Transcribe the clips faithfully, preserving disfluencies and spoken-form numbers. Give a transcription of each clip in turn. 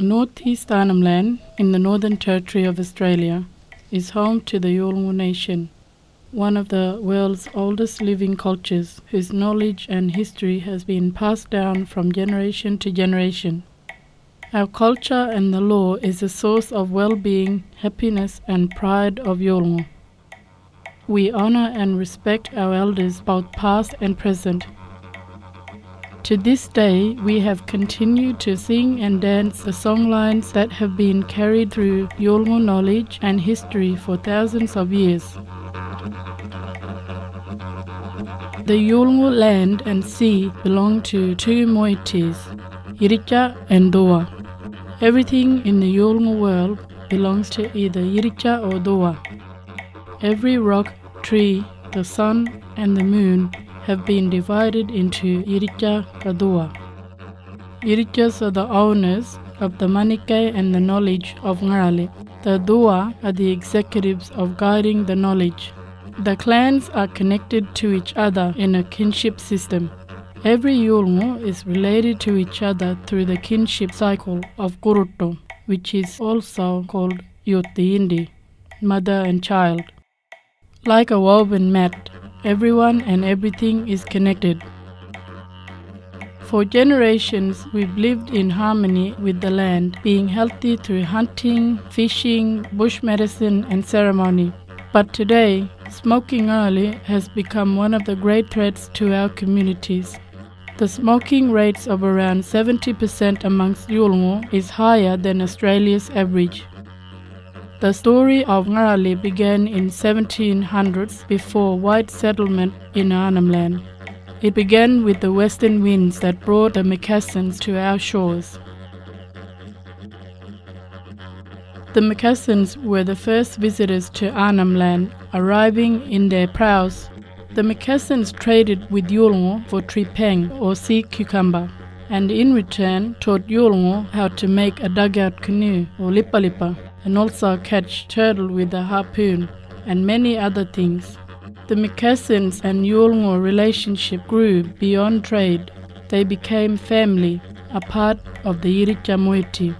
Northeast Arnhem Land, in the Northern Territory of Australia, is home to the Yolŋu Nation, one of the world's oldest living cultures whose knowledge and history has been passed down from generation to generation. Our culture and the law is a source of well-being, happiness and pride of Yolŋu. We honor and respect our elders both past and present. To this day, we have continued to sing and dance the songlines that have been carried through Yolŋu knowledge and history for thousands of years. The Yolŋu land and sea belong to two moieties, Yirritja and Dhuwa. Everything in the Yolŋu world belongs to either Yirritja or Dhuwa. Every rock, tree, the sun and the moon have been divided into Yirritja and Dhuwa. Yirritjas are the owners of the Manike and the knowledge of Ngarali. The Dhuwa are the executives of guiding the knowledge. The clans are connected to each other in a kinship system. Every Yolŋu is related to each other through the kinship cycle of Kuruto, which is also called Yotiyindi, mother and child. Like a woven mat, everyone and everything is connected. For generations, we've lived in harmony with the land, being healthy through hunting, fishing, bush medicine, and ceremony. But today, smoking early has become one of the great threats to our communities. The smoking rates of around seventy percent amongst Yolŋu is higher than Australia's average. The story of Ngarali began in seventeen hundreds before white settlement in Arnhem Land. It began with the western winds that brought the Macassans to our shores. The Macassans were the first visitors to Arnhem Land, arriving in their praus. The Macassans traded with Yolŋu for tripeng or sea cucumber, and in return taught Yolŋu how to make a dugout canoe or lipa lipa, and also catch turtle with a harpoon, and many other things. The Macassans and Yolŋu relationship grew beyond trade. They became family, a part of the Yirichamwiti.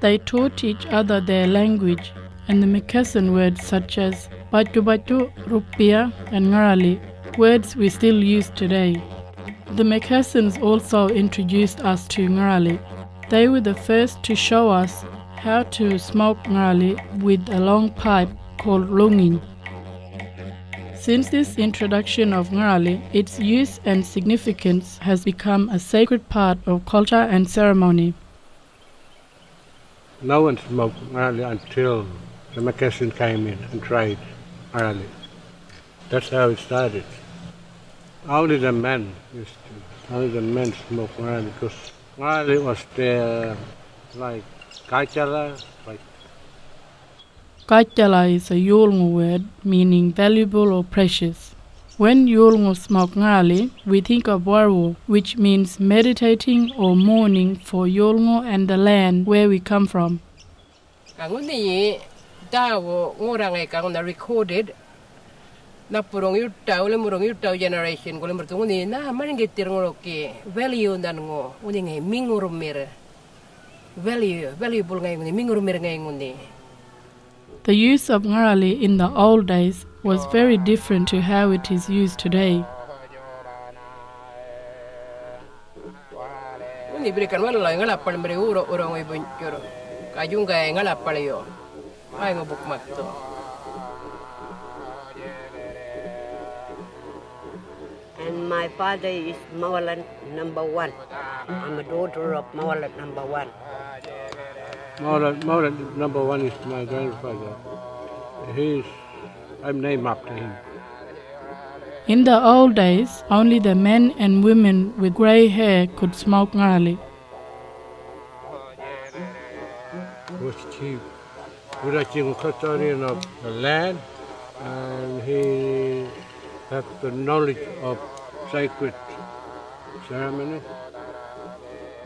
They taught each other their language, and the Macassan words such as baitu baitu rupia and Ngarali, words we still use today. The Macassans also introduced us to Ngarali. They were the first to show us how to smoke Ngarali with a long pipe called rungin. Since this introduction of Ngarali, its use and significance has become a sacred part of culture and ceremony. No one smoked Ngarali until the Macassan came in and tried Ngarali. That's how it started. Only the men used to, only the men smoked Ngarali because Ngarali was their, like, Kačala, like. Kačala is a Yolŋu word meaning valuable or precious. When Yolŋu smoke Ngarali, we think of Waru, which means meditating or mourning for Yolŋu and the land where we come from. Recorded generation The use of Ngarali in the old days was very different to how it is used today. And my father is Mawalan number one. I'm a daughter of Mawalan number one. Mawalan number one is my grandfather. He's, I'm named after him. In the old days, only the men and women with grey hair could smoke Ngarali. It was chief. He was the custodian of the land, and he had the knowledge of sacred ceremony.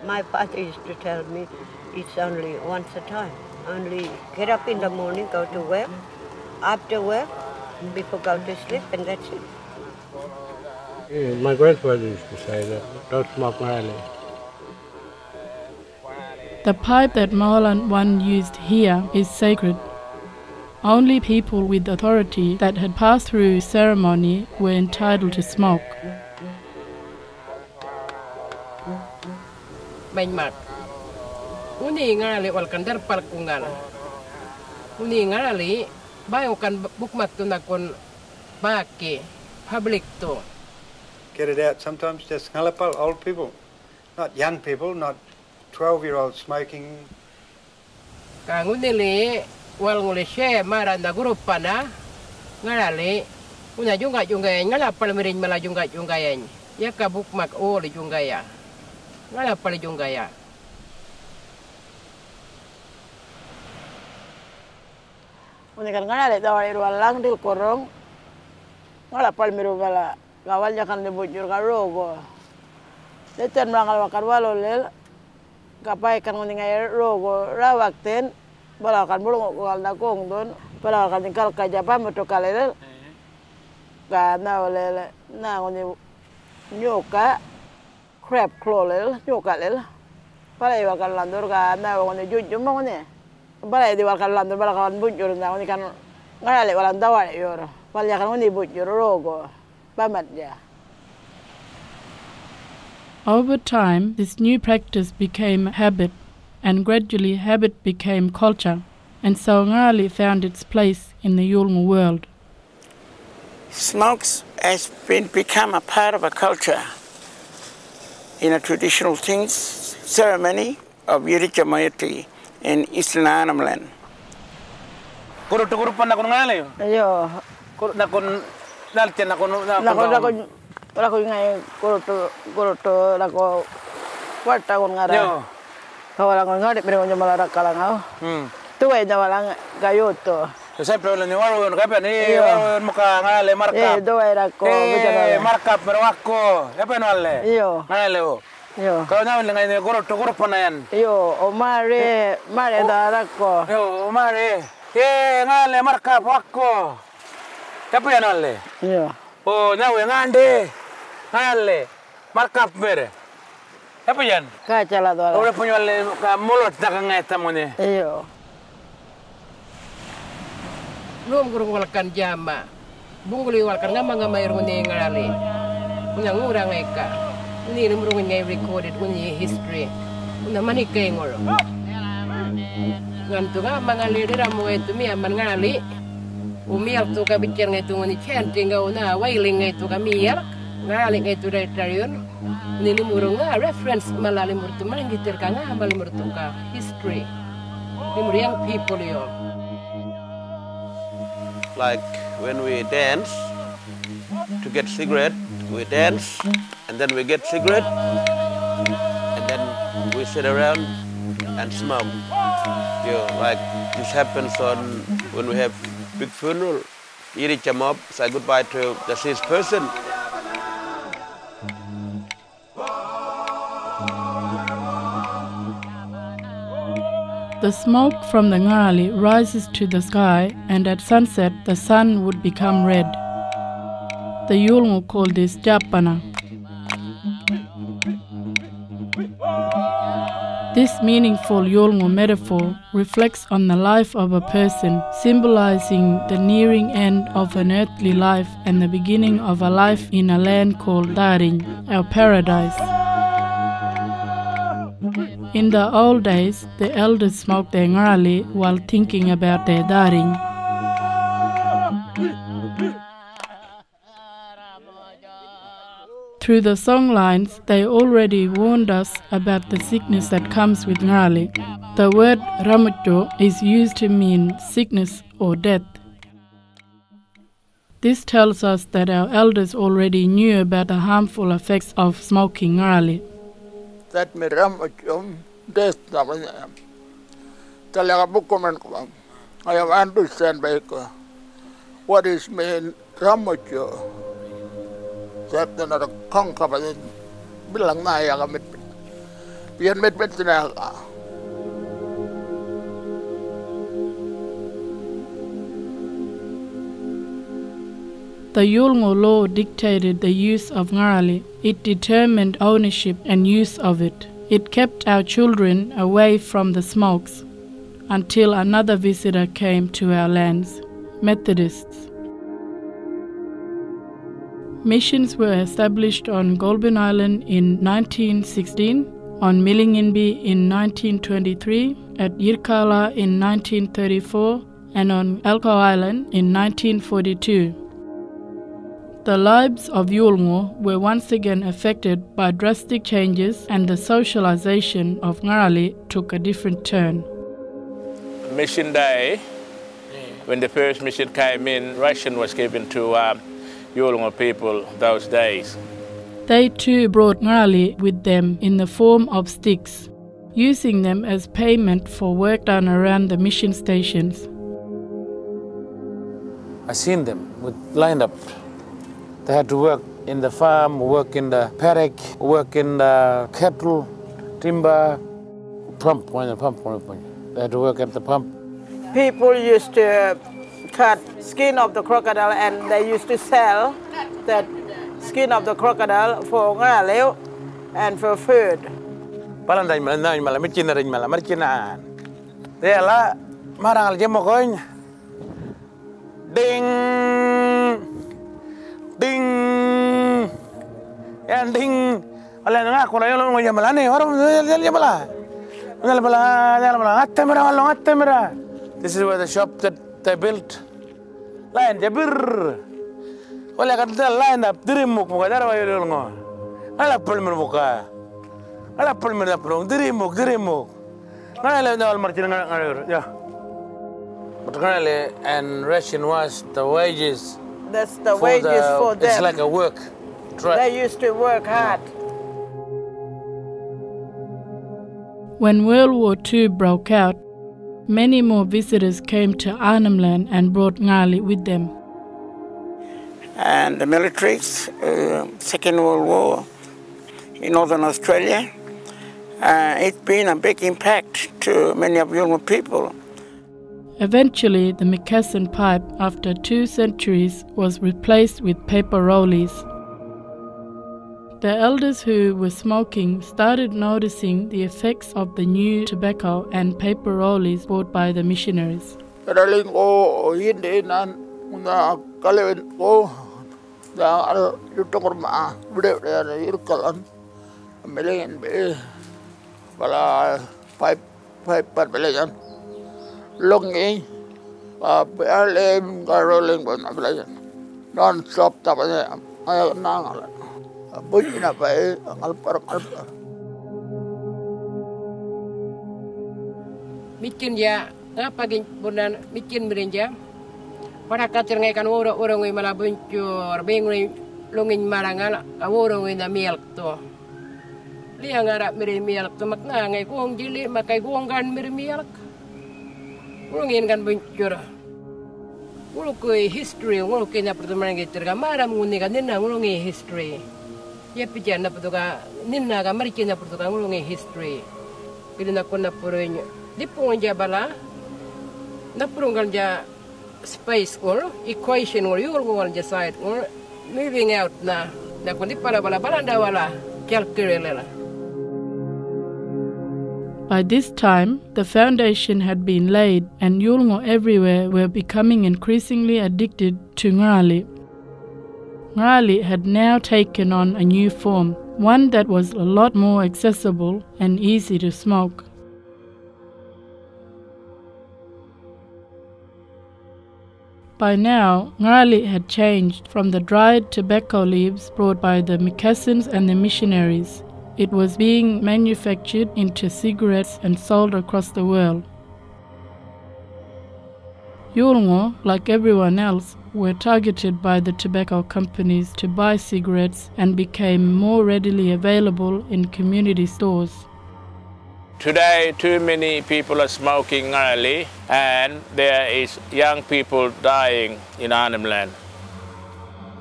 My father used to tell me, it's only once a time. Only get up in the morning, go to work, after work, before go to sleep, and that's it. Yeah, my grandfather used to say that, don't smoke Ngarali. The pipe that Mawalan one used here is sacred. Only people with authority that had passed through ceremony were entitled to smoke. Get it out sometimes, just ngalapal, old people, not young people, not twelve-year-olds smoking. Over time, this new practice became habit, and gradually habit became culture, and so Ngarali found its place in the Yolŋu world. Smokes has been become a part of a culture in a traditional things ceremony of Yirichamwiti in Eastern Arnhem Land. Kuruto kurupan nakon Ngarali. Yo. Nakon dalten nakon nakon nakon nakon ngai kuruto kuruto nakon kuat nakon Ngarali. Yo. Kawan nakon Ngarali mereka cuma lara kalangau. Hmm. Tu ay nawalang kayo to. Siyempre, ni Waru yun, kaya ni Waru yun mukha ngalale, markup. Eh, doon ako. Eh, markup, merawak ko. Kaya ngalale? Iyo. Ngalale ho? Iyo. Kaya naman lang ngayon, guro-guro pa na yan. Iyo, umari, umari darak ko. Iyo, umari. Eh, ngalale, markup, wak ko. Kaya po yan ngalale? Iyo. O, nawe, ngande. Ngalale, markup mere. Kaya po yan? Kačala doon. Ure po nyo ngalale, mulot na kangeta mo niya. Iyo. Room guru walkan jama, bunguli walkan ngama ngamai runi Ngarali, punya ngurang eka, ni rumah ngai recorded punya history, punya mana kengor, ngantuk ngama ngalih dia ramu itu mia Ngarali, umi altu kabicer ngai tu ngani chanting ngau na wailing ngai tu kamiar, Ngarali ngai tu dari tarion, ni rumah ngah reference malalim bertu mana kita kanga malalim bertu ka history, ni muriang people yo. Like when we dance to get cigarette, we dance and then we get cigarette and then we sit around and smoke. You know, like this happens on when we have big funeral. Yirritja mob say goodbye to the deceased person. The smoke from the Ngarali rises to the sky, and at sunset the sun would become red. The Yolŋu call this Japana. This meaningful Yolŋu metaphor reflects on the life of a person, symbolizing the nearing end of an earthly life and the beginning of a life in a land called Daring, our paradise. In the old days, the elders smoked their Ngarali while thinking about their daring. Through the song lines, they already warned us about the sickness that comes with Ngarali. The word ramutjo is used to mean sickness or death. This tells us that our elders already knew about the harmful effects of smoking Ngarali. That me ramutjo death na kanya. Talaga bukoman ko. I understand by ko. What is mean ramutjo? That na nakong kapatid bilang na ay kamit. Pian met met na ka. The Yolŋu law dictated the use of Ngarali. It determined ownership and use of it. It kept our children away from the smokes until another visitor came to our lands, Methodists. Missions were established on Golbin Island in nineteen sixteen, on Millinginby in nineteen twenty-three, at Yirkala in nineteen thirty-four, and on Elko Island in nineteen forty-two. The lives of Yolŋu were once again affected by drastic changes, and the socialization of Ngarali took a different turn. Mission day, when the first mission came in, ration was given to um, Yolŋu people those days. They too brought Ngarali with them in the form of sticks, using them as payment for work done around the mission stations. I seen them with lined up. They had to work in the farm, work in the paddock, work in the cattle, timber, pump, pump, pump, pump. They had to work at the pump. People used to cut skin of the crocodile and they used to sell that skin of the crocodile for ngarali and for food. Ding! Ding, and ding. This is where the shop that they built. Line jabir. Ola katta line up dirimuk muka daro yolongo. Ala pulmir muka. Ala pulmir daprong dirimuk dirimuk. Ngalele ndal marchin ngalur ya. But ngalele and ration was the wages. That's the for wages the, for them. It's like a work. Right. They used to work hard. When World War Two broke out, many more visitors came to Arnhem Land and brought Ngarali with them. And the militaries, uh, Second World War in Northern Australia, uh, it's been a big impact to many of Yolŋu people. Eventually, the Macassan pipe, after two centuries, was replaced with paper rollies. The elders who were smoking started noticing the effects of the new tobacco and paper rollies bought by the missionaries. Longing, non-stop. Rungin kan bunjur, ngulukui history, ngulukui apa tu mereka cerita. Mara mungkin kan nina ngulungi history. Ya pijan apa tu kan nina kan mari kita apa tu kan ngulungi history. Bila nak kena pergi, di punggah bala, nak perungkan jah space or equation or you orang jah side or moving out na nak kena bala bala bala dah bala calculate lah. By this time, the foundation had been laid and Yolŋu everywhere were becoming increasingly addicted to Ngarali. Ngarali had now taken on a new form, one that was a lot more accessible and easy to smoke. By now, Ngarali had changed from the dried tobacco leaves brought by the Macassans and the missionaries. It was being manufactured into cigarettes and sold across the world. Yolŋu, like everyone else, were targeted by the tobacco companies to buy cigarettes and became more readily available in community stores. Today, too many people are smoking ngarali, and there is young people dying in Arnhem Land.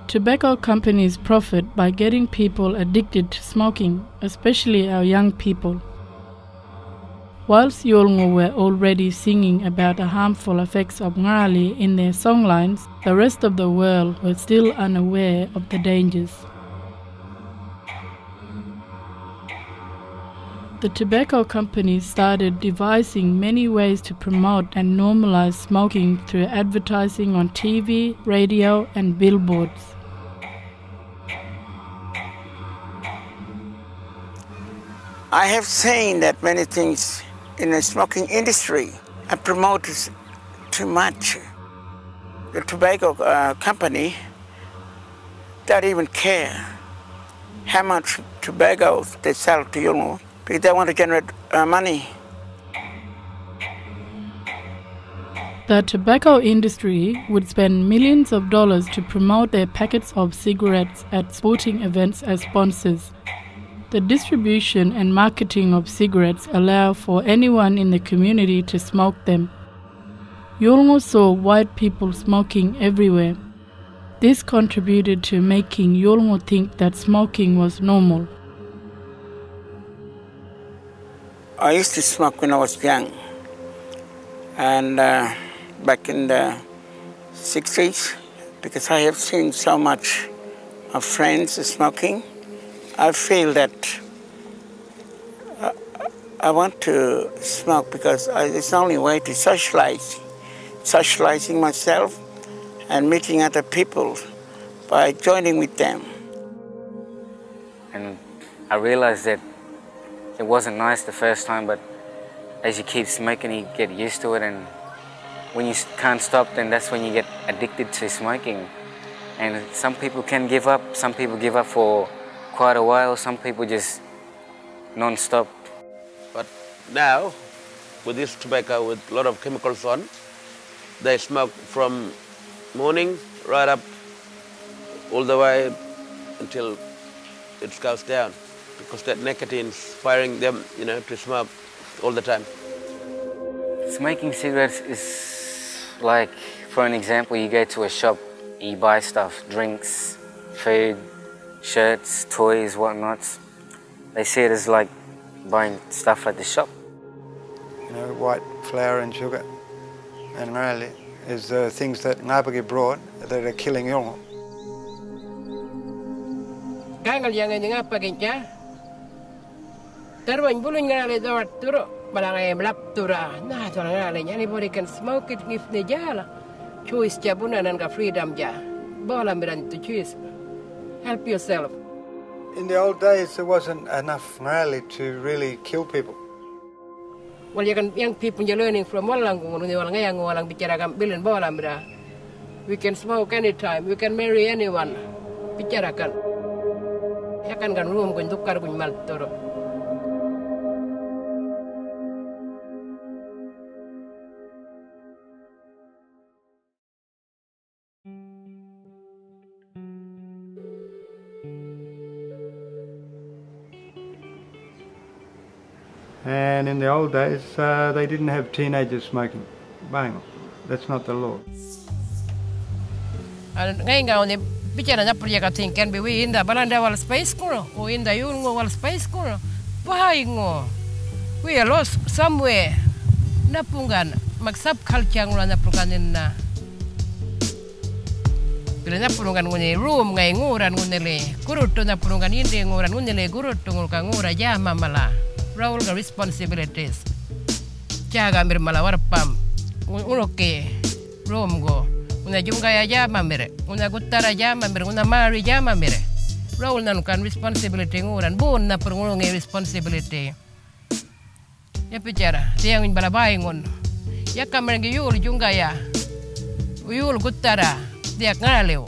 Tobacco companies profit by getting people addicted to smoking, especially our young people. Whilst Yolŋu were already singing about the harmful effects of ngarali in their songlines, the rest of the world were still unaware of the dangers. The tobacco companies started devising many ways to promote and normalize smoking through advertising on T V, radio, and billboards. I have seen that many things in the smoking industry are promoted too much. The tobacco uh, company don't even care how much tobacco they sell to Yolŋu because they want to generate uh, money. The tobacco industry would spend millions of dollars to promote their packets of cigarettes at sporting events as sponsors. The distribution and marketing of cigarettes allow for anyone in the community to smoke them. Yolŋu saw white people smoking everywhere. This contributed to making Yolŋu think that smoking was normal. I used to smoke when I was young, and uh, back in the sixties, because I have seen so much of friends smoking. I feel that I, I want to smoke because I, it's the only way to socialize, socializing myself and meeting other people by joining with them. And I realized that it wasn't nice the first time, but as you keep smoking, you get used to it, and when you can't stop, then that's when you get addicted to smoking. And some people can give up, some people give up for quite a while, some people just non-stop. But now, with this tobacco with a lot of chemicals on, they smoke from morning right up all the way until it goes down, because that nicotine is firing them, you know, to smoke all the time. Smoking cigarettes is like, for an example, you go to a shop, you buy stuff, drinks, food, shirts, toys, whatnots. They see it as like buying stuff at the shop. You know, white flour and sugar and Ngarali is the things that Ngāpaki brought that are killing Yolŋu. Anybody can smoke it if they choose Japana and freedom ja. Bolamirant to choose. Help yourself. In the old days, there wasn't enough Ngarali to really kill people. Well, you can, young people are learning from Walang. We can smoke anytime, we can marry anyone. And in the old days, uh, they didn't have teenagers smoking. Bang, that's not the law. Can be in the Balanda Space School or in the Yolŋu Space School. We are lost somewhere. Napungan, Maxab Kalchang Ranapungan in Napungan, when a room, Gangur and Unele, Kuruto Napungan Indian or Unele, Kuruto Kangura, Yamamala. Raul responsibilities. Jaga mir malawar pam. Unoke, romgo. Una junga ya mamere. Una gutara ya mamere. Una mari ya mamere. Raul nanukan responsibility nguran. Bun na perungulungi responsibility. Ya bicara. Dia ingin balabai ngun. Ya kamerengi yul junga ya. Yul gutara. Dia ngaralew.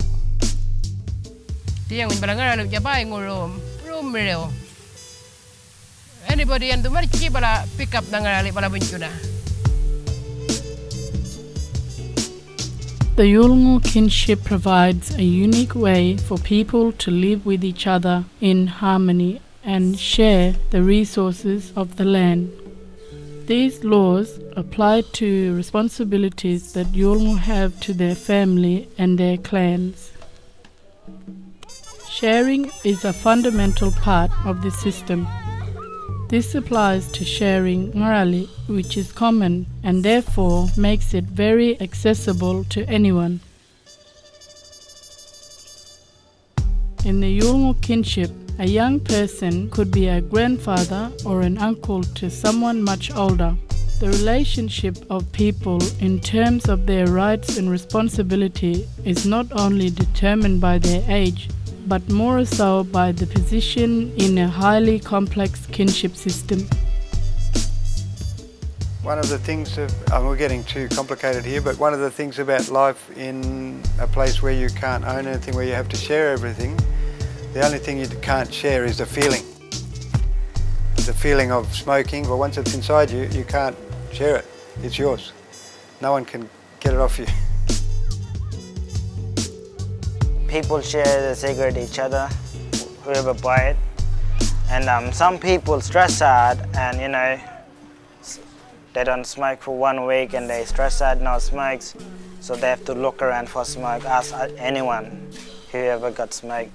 Dia ingin balangaralew jabai ngurum. Rum reo. Anybody and the marchi bala pick up Ngarali bala bunchuna. The Yolŋu kinship provides a unique way for people to live with each other in harmony and share the resources of the land. These laws apply to responsibilities that Yolŋu have to their family and their clans. Sharing is a fundamental part of the system. This applies to sharing Ngarali, which is common and therefore makes it very accessible to anyone. In the Yolŋu kinship, A young person could be a grandfather or an uncle to someone much older. The relationship of people in terms of their rights and responsibility is not only determined by their age, but more so by the position in a highly complex kinship system. One of the things, of, oh, we're getting too complicated here, but one of the things about life in a place where you can't own anything, where you have to share everything, the only thing you can't share is the feeling. The feeling of smoking, but once it's inside you, you can't share it. It's yours. No one can get it off you. People share the cigarette each other, whoever buy it. And um, some people stress out and, you know, they don't smoke for one week and they stress out, no smokes. So they have to look around for smoke, ask anyone whoever got smoke.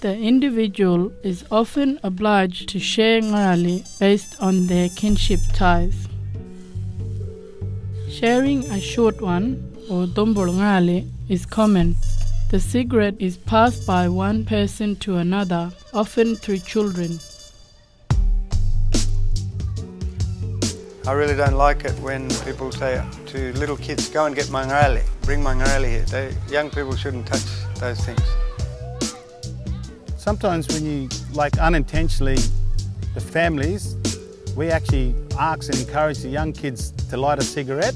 The individual is often obliged to share Ngarali based on their kinship ties. Sharing a short one, or dombol Ngarali, is common. The cigarette is passed by one person to another, often through children. I really don't like it when people say to little kids, go and get my Ngarali, bring my Ngarali here. They, young people shouldn't touch those things. Sometimes when you, like unintentionally, the families, we actually ask and encourage the young kids to light a cigarette.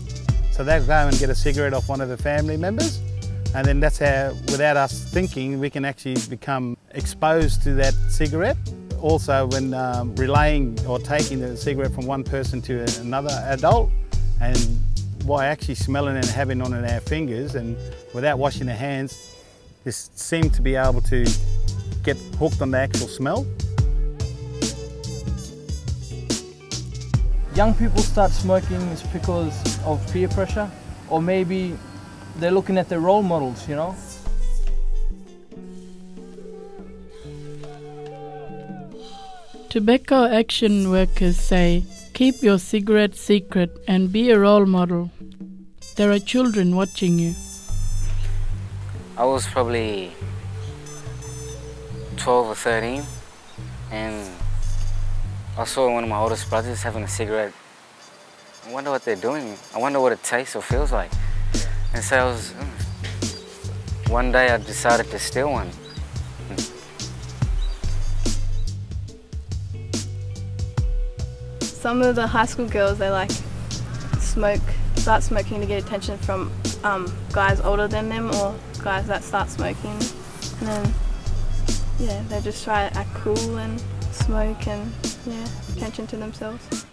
So they'll go and get a cigarette off one of the family members. And then that's how, without us thinking, we can actually become exposed to that cigarette. Also when um, relaying or taking the cigarette from one person to another adult, and by actually smelling and having on in our fingers and without washing their hands, just seem to be able to get hooked on the actual smell. Young people start smoking is because of peer pressure, or maybe they're looking at their role models, you know. Tobacco action workers say, keep your cigarette secret and be a role model. There are children watching you. I was probably twelve or thirteen, and I saw one of my oldest brothers having a cigarette. I wonder what they're doing. I wonder what it tastes or feels like. And so I was, mm. one day I decided to steal one. Mm. Some of the high school girls, they like smoke, start smoking to get attention from um, guys older than them or guys that start smoking, and then yeah, they just try to act cool and smoke and, yeah, attention to themselves.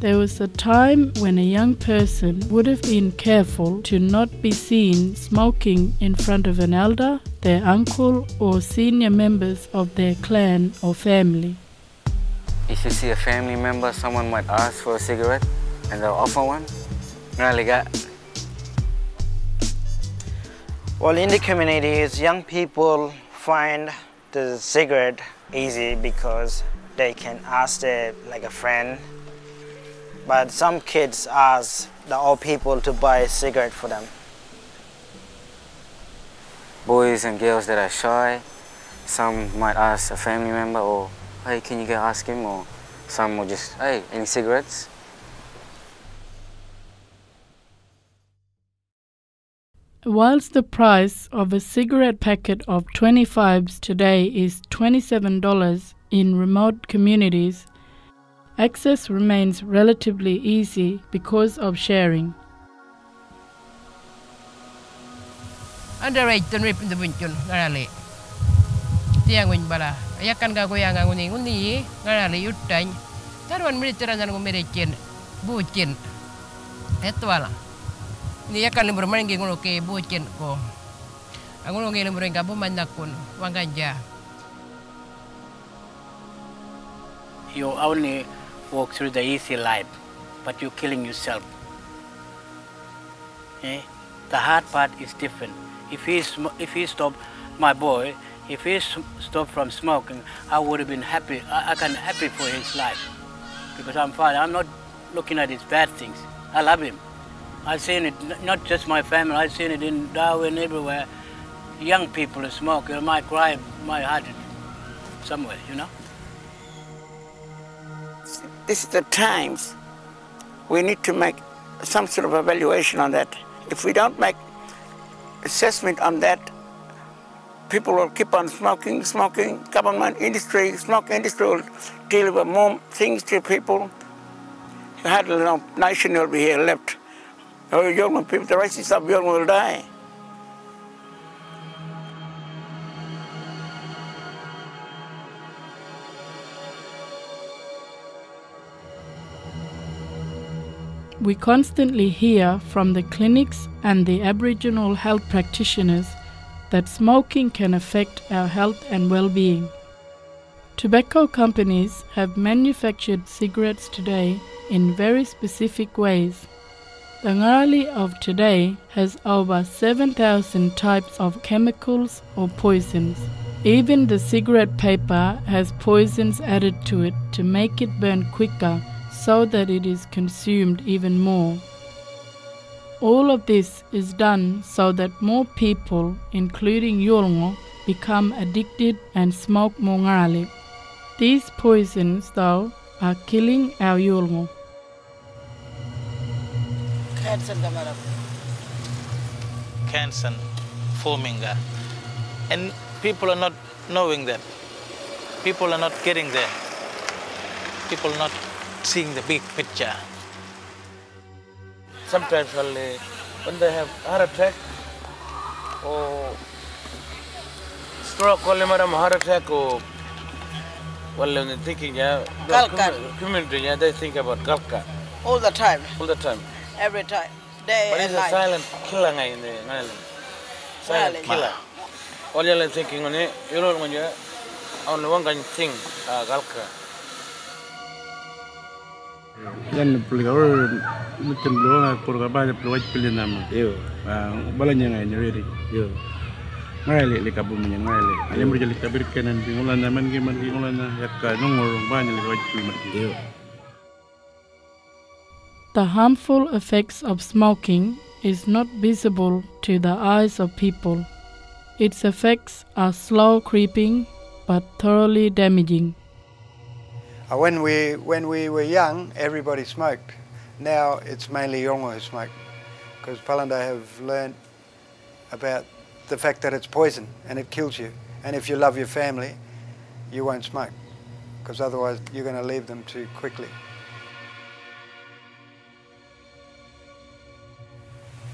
There was a time when a young person would have been careful to not be seen smoking in front of an elder, their uncle or senior members of their clan or family. If you see a family member, someone might ask for a cigarette and they'll offer one. Well, in the communities, young people find the cigarette easy because they can ask their, like a friend. But some kids ask the old people to buy a cigarette for them. Boys and girls that are shy, some might ask a family member or, hey, can you go ask him? Or some will just, hey, any cigarettes? Whilst the price of a cigarette packet of twenty-fives today is twenty-seven dollars in remote communities, access remains relatively easy because of sharing. Underage don't rip in the winter, Ngarali. Tiang win bala. Ayakan ka ko yang nguni nguni, Ngarali utang. Taruan militeran ang kumirikin, bucin. Eto wala. Niya kan number man ngi ngulo ke bucin ko. Angulo ngi number ngi kabuman nakun wanganja. You only walk through the easy life, but you're killing yourself. Eh? The hard part is different. If he if he stop, my boy, if he stop from smoking, I would have been happy. I, I can happy for his life, because I'm fine. I'm not looking at his bad things. I love him. I've seen it, not just my family, I've seen it in Darwin, everywhere. young people who smoke, it might cry, might hide it somewhere, you know? This is the times we need to make some sort of evaluation on that. If we don't make assessment on that, people will keep on smoking, smoking, government, industry, smoke industry will deal with more things to people. You hardly know, nation will be here left. The Yolŋu people, the racists of Yolŋu will die. We constantly hear from the clinics and the Aboriginal health practitioners that smoking can affect our health and well-being. Tobacco companies have manufactured cigarettes today in very specific ways. The Ngarali of today has over seven thousand types of chemicals or poisons. Even the cigarette paper has poisons added to it to make it burn quicker so that it is consumed even more. All of this is done so that more people, including Yolŋu, become addicted and smoke more Ngarali. These poisons, though, are killing our Yolŋu. Cancer forming, and people are not knowing that. People are not getting there. People are not seeing the big picture. Sometimes only when they have heart attack or stroke, only madam heart attack or well, when they're thinking, yeah, the community, yeah, they think about Galka. All the time. All the time. Every time. Day but and night. But it's a silent killer in the island. Silent really? Killer. All you're thinking on it, you know, when you're on one kind of thing, uh, Galka. Yan pulgawar macam luar pulgawar pulgawar pilih nama. Yo, balanya ngai nyeri. Yo, ngai le le kabur menye ngai le. Ayam berjali kabur kenan bingulan naman ke mandiulan na yakka nongorong banyak pulgawar pilih. Yo. The harmful effects of smoking is not visible to the eyes of people. Its effects are slow creeping, but thoroughly damaging. When we, when we were young, everybody smoked. Now it's mainly Yolŋu who smoke, because Palanda have learned about the fact that it's poison and it kills you. And if you love your family, you won't smoke, because otherwise you're going to leave them too quickly.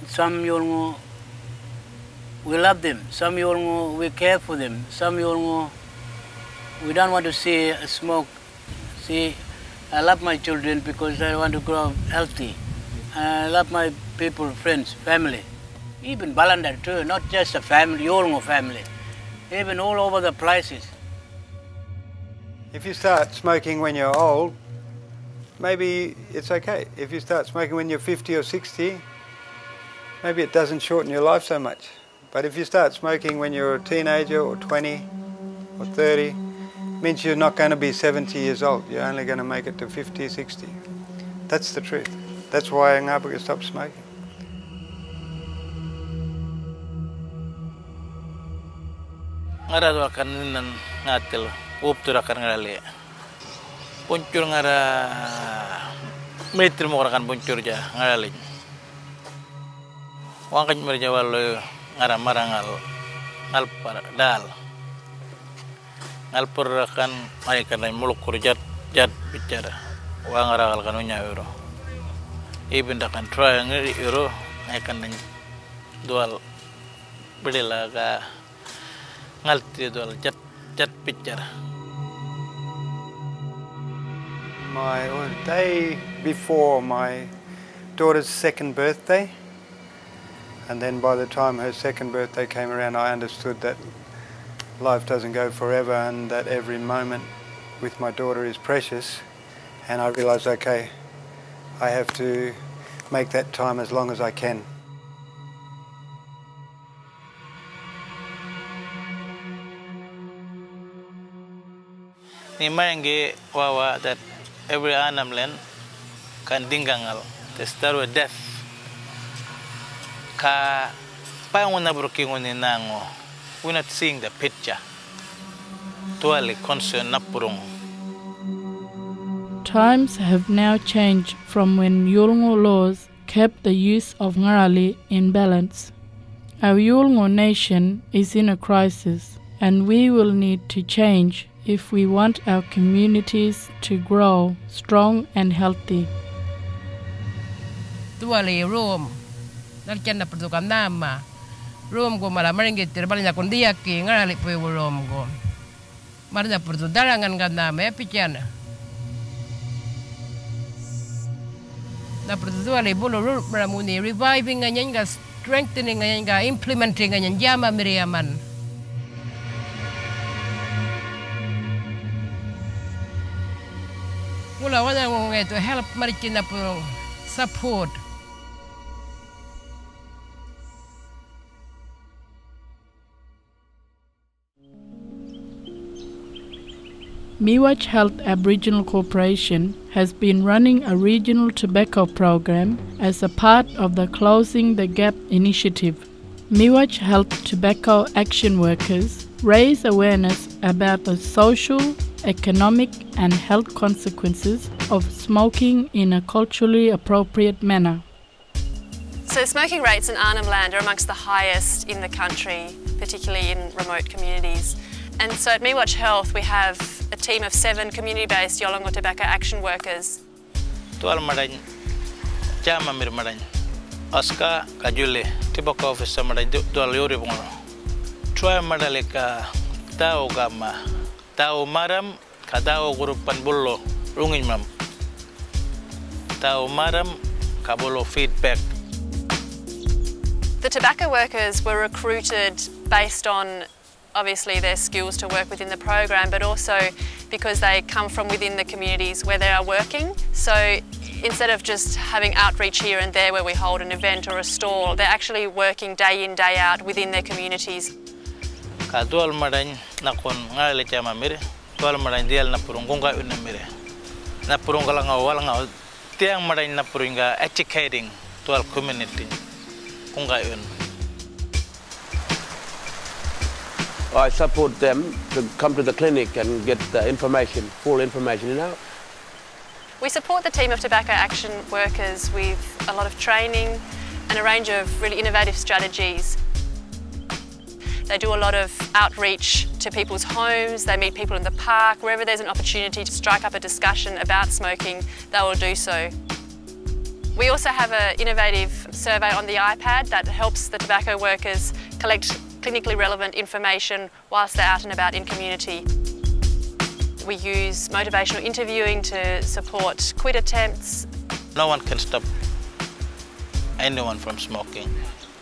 Some Yolŋu, we love them. Some Yolŋu, we care for them. Some Yolŋu, we don't want to see a smoke. See, I love my children because I want to grow healthy. I love my people, friends, family. Even Balanda too, not just a family, Yolŋu family. Even all over the places. If you start smoking when you're old, maybe it's okay. If you start smoking when you're fifty or sixty, maybe it doesn't shorten your life so much. But if you start smoking when you're a teenager or twenty or thirty, means you're not going to be seventy years old. You're only going to make it to fifty, sixty. That's the truth. That's why Ngāpuka stopped smoking. Ngara kan nan ngatil up turakan ngale. Puncur ngara meter morakan puncur ja ngale. Wangkan merjawal ngara marangal ngalpar dal. Alpurakan akan muluk kurjat jat bicara uang ragal kanunya euro. Even akan try ngeri euro akan dual belilah ka ngalti dual jat jat bicara. My day before my daughter's second birthday, and then by the time her second birthday came around, I understood that life doesn't go forever and that every moment with my daughter is precious, and I realised, okay, I have to make that time as long as I can. Nimangi wawa that every Arnhem Land can dingangal to start with death. Ka paungunaburukinguninango. we're not seeing the picture. Times have now changed from when Yolŋu laws kept the use of Ngarali in balance. Our Yolŋu nation is in a crisis, and we will need to change if we want our communities to grow strong and healthy. Reviving and strengthening and implementing and Yama Miriaman. To help Marikina support. Miwatj Health Aboriginal Corporation has been running a regional tobacco program as a part of the Closing the Gap initiative. Miwatj Health tobacco action workers raise awareness about the social, economic and health consequences of smoking in a culturally appropriate manner. So smoking rates in Arnhem Land are amongst the highest in the country, particularly in remote communities. And so at Miwatj Health, we have a team of seven community-based Yolŋu tobacco action workers. The tobacco workers were recruited based on obviously their skills to work within the program, but also because they come from within the communities where they are working. So instead of just having outreach here and there where we hold an event or a stall, they're actually working day in, day out within their communities. Educating to our community. I support them to come to the clinic and get the information, full information, you know. We support the team of tobacco action workers with a lot of training and a range of really innovative strategies. They do a lot of outreach to people's homes, they meet people in the park, wherever there's an opportunity to strike up a discussion about smoking, they will do so. We also have an innovative survey on the iPad that helps the tobacco workers collect clinically relevant information whilst they're out and about in community. We use motivational interviewing to support quit attempts. No one can stop anyone from smoking.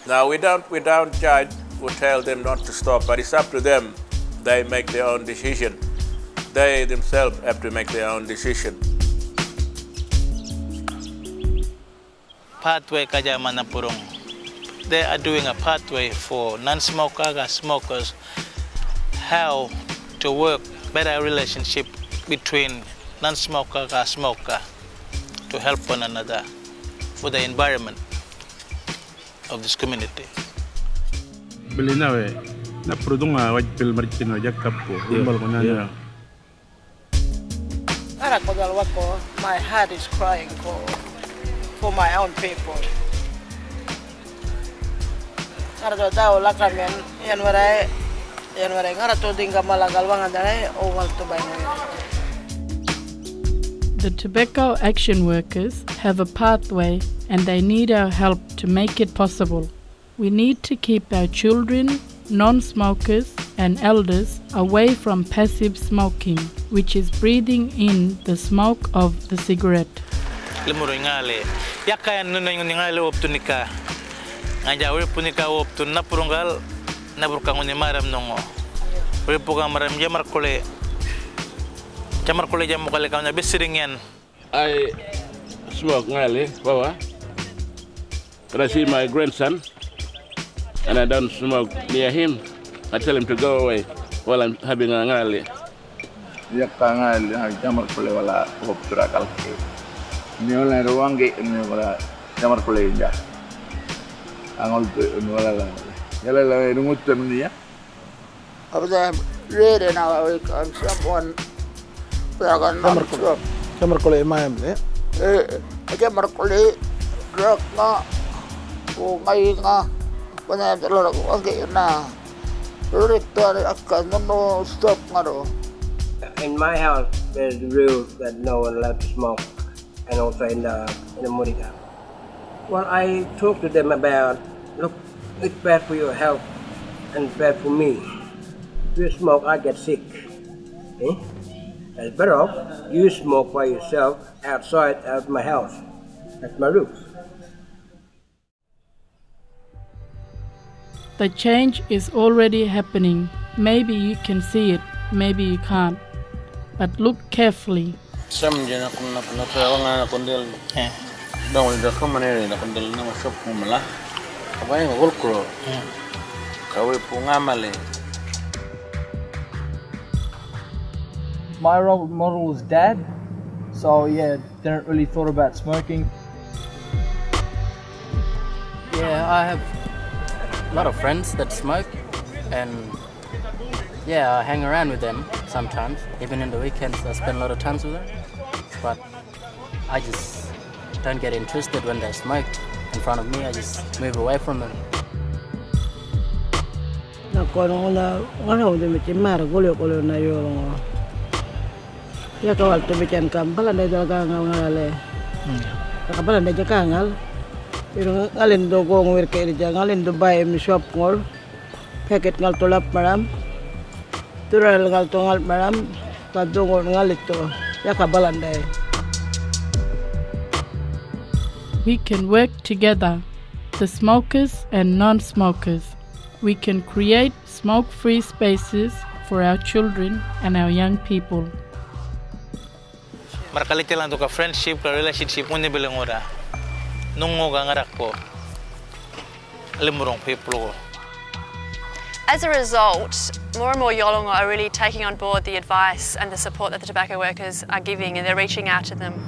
Now we don't, we don't judge or tell them not to stop, but it's up to them. They make their own decision. They themselves have to make their own decision. Pathway Kajamanapurung. They are doing a pathway for non-smokers, smokers, how to work better relationship between non-smoker and smoker to help one another for the environment of this community. Yeah. My heart is crying for, for my own people. The tobacco action workers have a pathway and they need our help to make it possible. We need to keep our children, non-smokers and elders away from passive smoking, which is breathing in the smoke of the cigarette. I smoke Ngarali, Baba, but I see my grandson and I don't smoke near him. I tell him to go away while I'm having a Ngarali. Ngarali. Yala la rumuttamniya, of them reading our and someone dragon up. Kamarkole, my name, eh? Kamarkole, drug not, who may not, when I'm the Lord of Wagina. Return, I can't stop, Maro. In my house, there's the rule that no one allowed to smoke, and also in the, in the Muriga. Well, I talked to them about, look, it's bad for your health and bad for me. If you smoke, I get sick. Eh? It's better off you smoke by yourself outside of my house, at my roof. The change is already happening. Maybe you can see it, maybe you can't. But look carefully. My role model is dad, so yeah, didn't really thought about smoking. Yeah, I have a lot of friends that smoke, and yeah, I hang around with them sometimes. Even in the weekends, I spend a lot of time with them. But I just don't get interested when they smoke in front of me. I just move away from them. Ya kawal to bican kampalan dai jaga ngale. Kampalan dai jaga ngal. Irung ngalen do gong wir ke jaga ngalen do bai mi shop ngol. Packet ngal tolap maram. Tural ngal tongal maram. Ta do gong ngalit to. Ya kampalan dai. We can work together, the smokers and non-smokers. We can create smoke-free spaces for our children and our young people. Markalite lang to ka friendship, ka relationship, hindi bilang ora. Nung mga ngarak ko, limurong people ko. As a result, more and more Yolŋu are really taking on board the advice and the support that the tobacco workers are giving, and they're reaching out to them.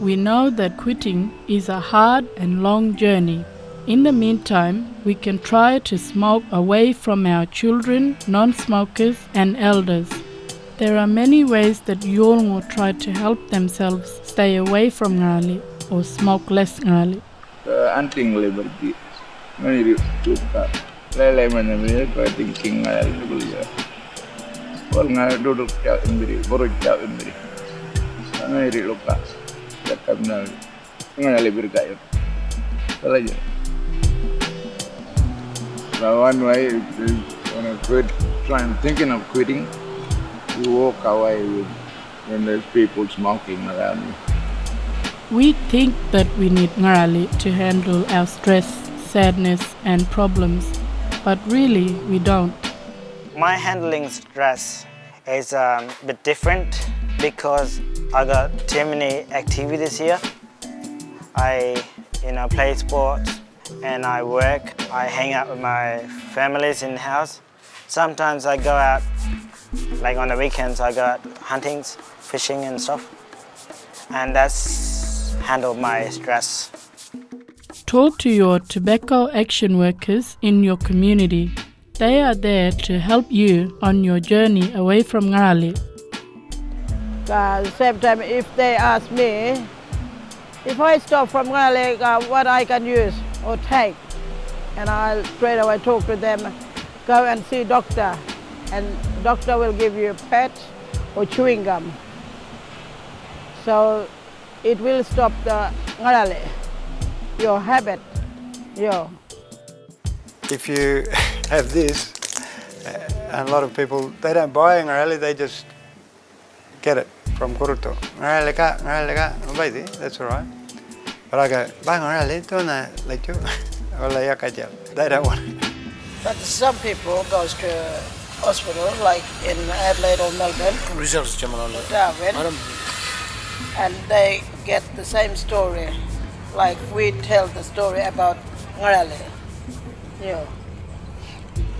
We know that quitting is a hard and long journey. In the meantime, we can try to smoke away from our children, non-smokers and elders. There are many ways that Yolŋu try to help themselves stay away from Ngarali or smoke less Ngarali. Anting liberty, many tuka, lele mana mila kau thinking Ngarali boleh. Orang Ngarali duduk jauh sendiri, borok jauh sendiri. Mana iri lupa, cakap Ngarali, Ngarali berkaya. Salah je. So one way, when I quit, try and thinking of quitting, you walk away with, when there's people smoking around you. We think that we need Ngarali to handle our stress, sadness and problems, but really we don't. My handling stress is um, a bit different because I got too many activities here. I, you know, play sports. And I work, I hang out with my families in the house. Sometimes I go out, like on the weekends, I go out hunting, fishing and stuff. And that's handled my stress. Talk to your tobacco action workers in your community. They are there to help you on your journey away from Ngarali. At the same time, if they ask me, if I stop from Ngarali, uh, what I can use? Or take, and I'll straight away talk to them, go and see doctor, and doctor will give you a pet or chewing gum. So it will stop the Ngarali, your habit, your. If you have this, and a lot of people, they don't buy Ngarali, they just get it from Kuruto. Ngarali ka, Ngarali ka, baby, that's all right. But I go, bang Ngarali, don't I let you? They don't want it. But some people go to hospital, like in Adelaide or Melbourne, results or Darwin, and they get the same story, like we tell the story about Ngarali. Yeah.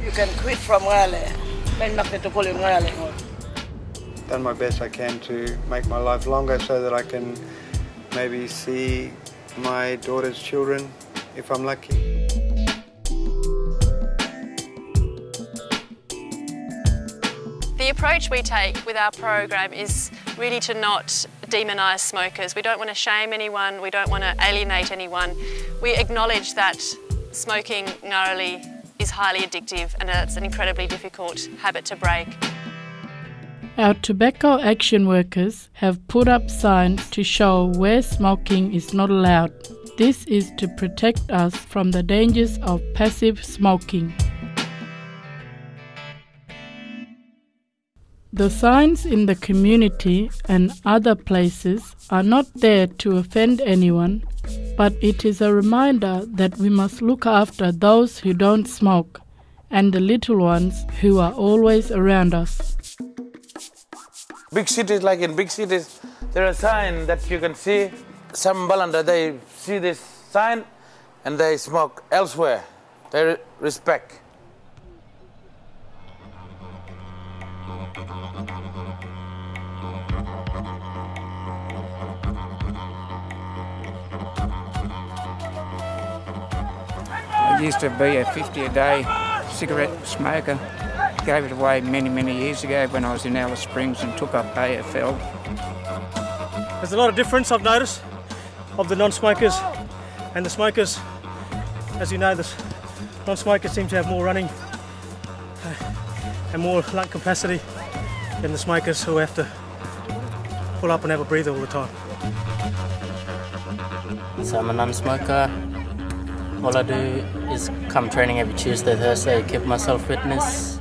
You can quit from Ngarali. I've done my best I can to make my life longer so that I can maybe see my daughter's children if I'm lucky. The approach we take with our program is really to not demonise smokers. We don't want to shame anyone, we don't want to alienate anyone. We acknowledge that smoking Ngarali is highly addictive and it's an incredibly difficult habit to break. Our tobacco action workers have put up signs to show where smoking is not allowed. This is to protect us from the dangers of passive smoking. The signs in the community and other places are not there to offend anyone, but it is a reminder that we must look after those who don't smoke and the little ones who are always around us. Big cities, like in big cities, there are signs that you can see. Some Balanda, they see this sign and they smoke elsewhere. They respect. I used to be a fifty a day cigarette smoker. Gave it away many, many years ago when I was in Alice Springs and took up A F L. There's a lot of difference, I've noticed, of the non-smokers and the smokers. As you know, the non-smokers seem to have more running and more lung capacity than the smokers who have to pull up and have a breather all the time. So I'm a non-smoker. All I do is come training every Tuesday, Thursday, keep myself fitness,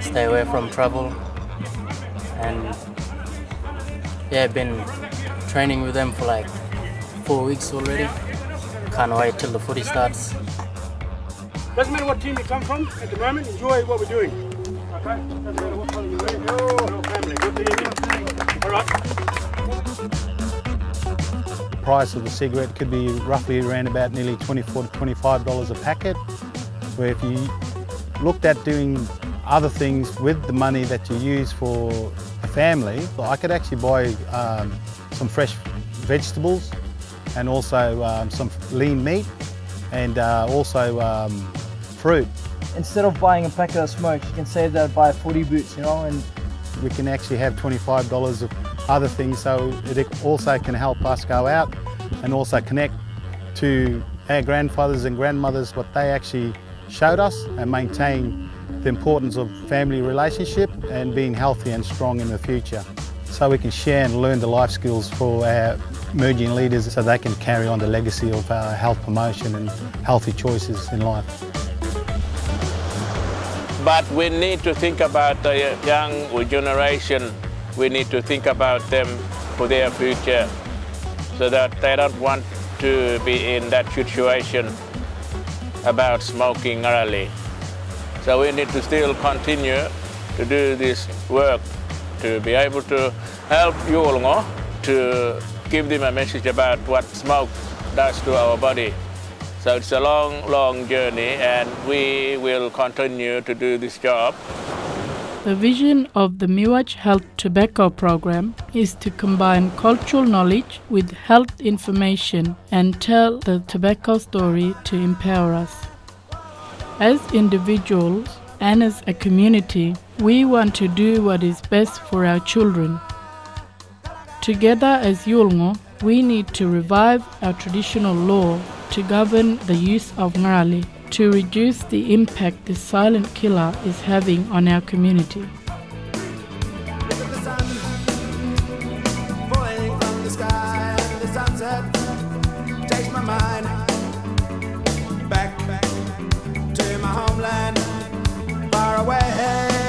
stay away from trouble, and yeah, I've been training with them for like four weeks already. Can't wait till the footy starts. Doesn't matter what team you come from at the moment, enjoy what we're doing. Okay? Doesn't matter what team you're in, we're all family. Good to hear you. All right. The price of the cigarette could be roughly around about nearly twenty-four to twenty-five dollars a packet, where if you looked at doing other things with the money that you use for a family, I could actually buy um, some fresh vegetables and also um, some lean meat and uh, also um, fruit. Instead of buying a packet of smokes, you can save that by footy boots, you know, and we can actually have twenty-five dollars of other things, so it also can help us go out and also connect to our grandfathers and grandmothers, what they actually showed us, and maintain the importance of family relationship and being healthy and strong in the future, so we can share and learn the life skills for our emerging leaders so they can carry on the legacy of our health promotion and healthy choices in life. But we need to think about the young generation. We need to think about them for their future, so that they don't want to be in that situation about smoking early. So we need to still continue to do this work to be able to help Yolŋu to give them a message about what smoke does to our body. So it's a long, long journey, and we will continue to do this job. The vision of the Miwatj Health Tobacco Program is to combine cultural knowledge with health information and tell the tobacco story to empower us. As individuals and as a community, we want to do what is best for our children. Together as Yolŋu, we need to revive our traditional law to govern the use of Ngarali, to reduce the impact this silent killer is having on our community. Back to my homeland, far away.